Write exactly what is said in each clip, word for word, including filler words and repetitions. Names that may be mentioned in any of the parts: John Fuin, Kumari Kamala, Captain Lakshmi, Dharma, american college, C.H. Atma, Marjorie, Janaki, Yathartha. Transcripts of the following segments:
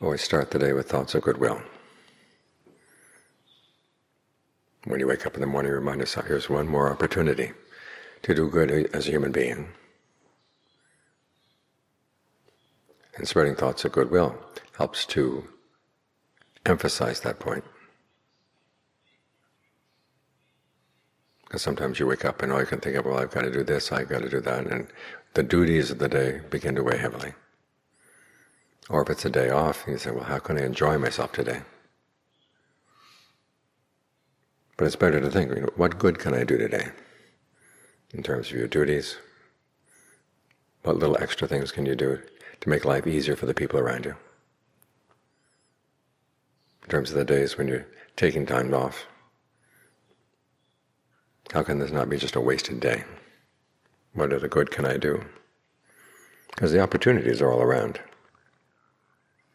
Always start the day with thoughts of goodwill. When you wake up in the morning, remind yourself, here's one more opportunity to do good as a human being. And spreading thoughts of goodwill helps to emphasize that point. Because sometimes you wake up and all you can think of, well, I've got to do this, I've got to do that, and the duties of the day begin to weigh heavily. Or if it's a day off, you say, well, how can I enjoy myself today? But it's better to think, you know, what good can I do today in terms of your duties? What little extra things can you do to make life easier for the people around you? In terms of the days when you're taking time off, how can this not be just a wasted day? What other good can I do? Because the opportunities are all around.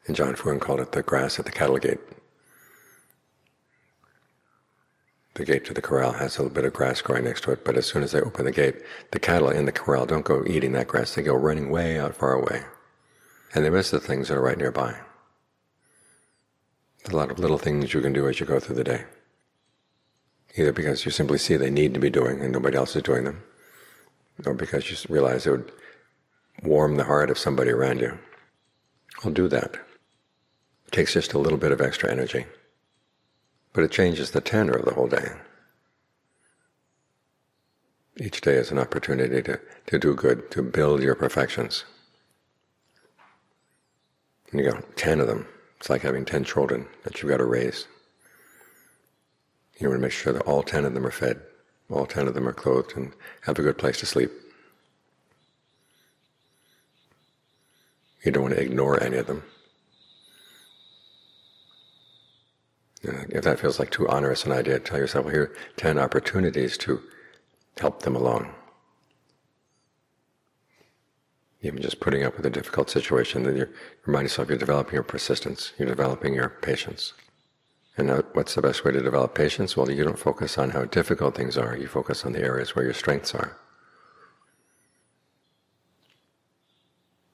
And John Fuin called it the grass at the cattle gate. The gate to the corral has a little bit of grass growing next to it, but as soon as they open the gate, the cattle in the corral don't go eating that grass. They go running way out far away, and they miss the things that are right nearby. There's a lot of little things you can do as you go through the day, either because you simply see they need to be doing and nobody else is doing them, or because you realize it would warm the heart of somebody around you. I'll do that. It takes just a little bit of extra energy, but it changes the tenor of the whole day. Each day is an opportunity to, to do good, to build your perfections. And you got ten of them. It's like having ten children that you've got to raise. You want to make sure that all ten of them are fed, all ten of them are clothed, and have a good place to sleep. You don't want to ignore any of them. If that feels like too onerous an idea, tell yourself, well, here are ten opportunities to help them along. Even just putting up with a difficult situation, that you remind yourself you're developing your persistence, you're developing your patience. And now, what's the best way to develop patience? Well, you don't focus on how difficult things are, you focus on the areas where your strengths are.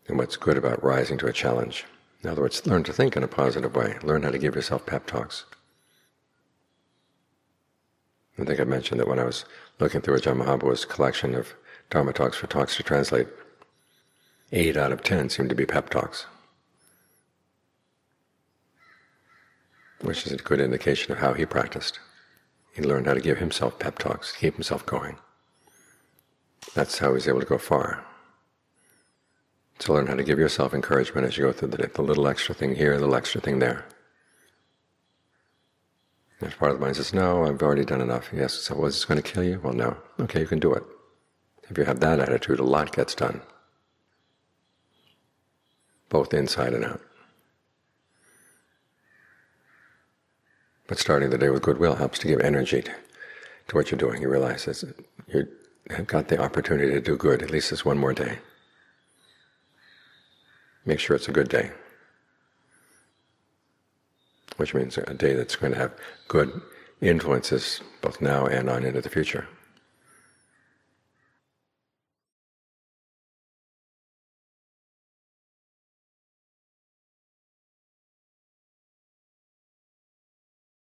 And what's good about rising to a challenge. In other words, learn to think in a positive way. Learn how to give yourself pep talks. I think I mentioned that when I was looking through Ajahn Mahabhu's collection of Dharma talks for talks to translate, eight out of ten seemed to be pep talks, which is a good indication of how he practiced. He learned how to give himself pep talks, to keep himself going. That's how he's able to go far. So learn how to give yourself encouragement as you go through the day, the little extra thing here, the little extra thing there. And if part of the mind says, no, I've already done enough. Yes, so was this going to kill you? Well, no. Okay, you can do it. If you have that attitude, a lot gets done, both inside and out. But starting the day with goodwill helps to give energy to, to what you're doing. You realize that you have got the opportunity to do good, at least this one more day. Make sure it's a good day, which means a day that's going to have good influences both now and on into the future.